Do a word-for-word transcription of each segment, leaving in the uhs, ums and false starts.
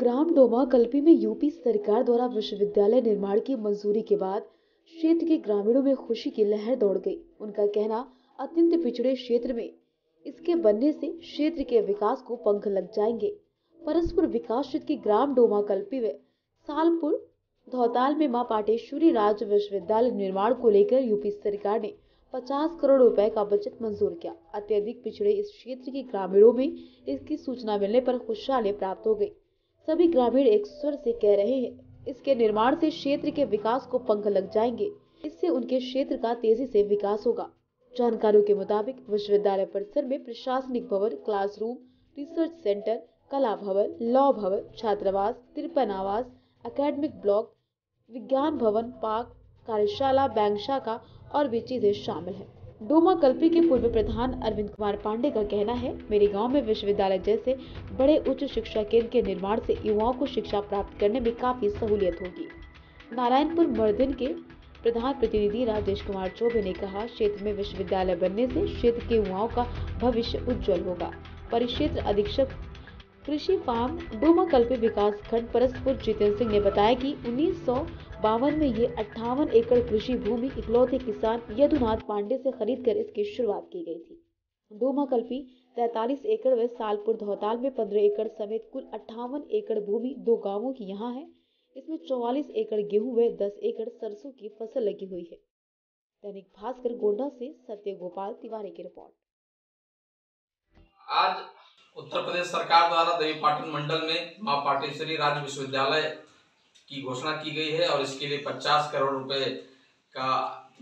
ग्राम डोमा कल्पी में यूपी सरकार द्वारा विश्वविद्यालय निर्माण की मंजूरी के बाद क्षेत्र के ग्रामीणों में खुशी की लहर दौड़ गई। उनका कहना, अत्यंत पिछड़े क्षेत्र में इसके बनने से क्षेत्र के विकास को पंख लग जाएंगे। परस्पुर विकास क्षेत्र के ग्राम डोमा कल्पी व सालपुर धौताल में माँ पाटेश्वरी राज विश्वविद्यालय निर्माण को लेकर यूपी सरकार ने पचास करोड़ रुपए का बजट मंजूर किया। अत्यधिक पिछड़े इस क्षेत्र के ग्रामीणों में इसकी सूचना मिलने पर खुशहाली प्राप्त हो गई। सभी ग्रामीण एक स्वर से कह रहे हैं, इसके निर्माण से क्षेत्र के विकास को पंख लग जाएंगे। इससे उनके क्षेत्र का तेजी से विकास होगा। जानकारियों के मुताबिक विश्वविद्यालय परिसर में प्रशासनिक भवन, क्लासरूम, रिसर्च सेंटर, कला भवन, लॉ भवन, छात्रावास, तिरपन आवास, अकेडमिक ब्लॉक, विज्ञान भवन, पार्क, कार्यशाला, बैंक शाखा और भी चीजें शामिल है। डोमा कल्पी के पूर्व प्रधान अरविंद कुमार पांडे का कहना है, मेरे गांव में विश्वविद्यालय जैसे बड़े उच्च शिक्षा केंद्र के निर्माण से युवाओं को शिक्षा प्राप्त करने में काफी सहूलियत होगी। नारायणपुर मर्दन के प्रधान प्रतिनिधि राजेश कुमार चौबे ने कहा, क्षेत्र में विश्वविद्यालय बनने से क्षेत्र के युवाओं का भविष्य उज्जवल होगा। परिक्षेत्र अधीक्षक कृषि फार्म डोमा कल्पी विकास खंड परसपुर जितेंद्र सिंह ने बताया कि उन्नीस सौ बावन में ये अट्ठावन एकड़ कृषि भूमि इकलौते किसान यदुनाथ पांडे से खरीदकर इसकी शुरुआत की गई थी। डोमा कल्पी तैतालीस एकड़ व सालपुर धौताल में पंद्रह एकड़ समेत कुल अट्ठावन एकड़ भूमि दो गांवों की यहाँ है। इसमें चौवालीस एकड़ गेहूं व दस एकड़ सरसों की फसल लगी हुई है। दैनिक भास्कर गोंडा से सत्य गोपाल तिवारी की रिपोर्ट। आज उत्तर प्रदेश सरकार द्वारा देवी पाटन मंडल में माँ पाटेश्वरी राज विश्वविद्यालय की घोषणा की गई है और इसके लिए पचास करोड़ रुपए का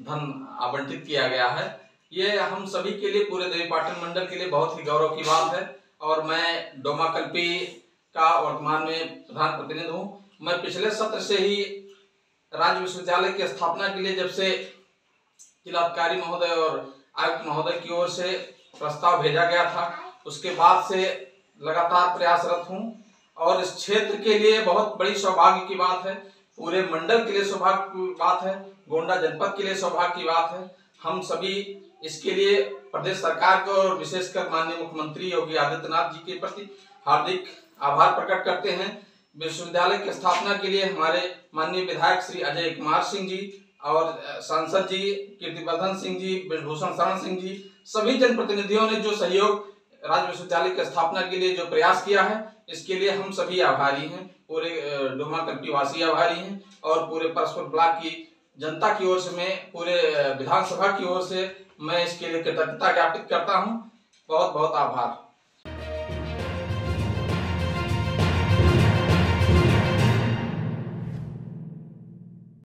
धन आवंटित किया गया है। ये हम सभी के लिए, पूरे देवी पाटन मंडल के लिए बहुत ही गौरव की बात है। और मैं डोमा कल्पी का वर्तमान में प्रधान प्रतिनिधि हूँ। मैं पिछले सत्र से ही राज्य विश्वविद्यालय की स्थापना के लिए जब से जिलाधिकारी महोदय और आयुक्त महोदय की ओर से प्रस्ताव भेजा गया था, उसके बाद से लगातार प्रयासरत हूँ और इस क्षेत्र के लिए बहुत बड़ी सौभाग्य की बात है। पूरे मंडल के लिए सौभाग्य की बात है, गोंडा जनपद के लिए सौभाग्य की बात है। हम सभी इसके लिए प्रदेश सरकार को और विशेषकर माननीय मुख्यमंत्री योगी आदित्यनाथ जी के प्रति हार्दिक आभार प्रकट करते हैं। विश्वविद्यालय की स्थापना के लिए हमारे माननीय विधायक श्री अजय कुमार सिंह जी और सांसद जी कीर्तिवर्धन सिंह जी, ब्रजभूषण शरण सिंह जी, सभी जनप्रतिनिधियों ने जो सहयोग राज्य विश्वविद्यालय की स्थापना के लिए जो प्रयास किया है, इसके लिए हम सभी आभारी हैं। पूरे डोमा कल्पी वासी आभारी हैं और पूरे परस्पर ब्लॉक की जनता की ओर से, मैं पूरे विधानसभा की ओर से मैं इसके लिए कृतज्ञता ज्ञापित करता हूं। बहुत बहुत आभार।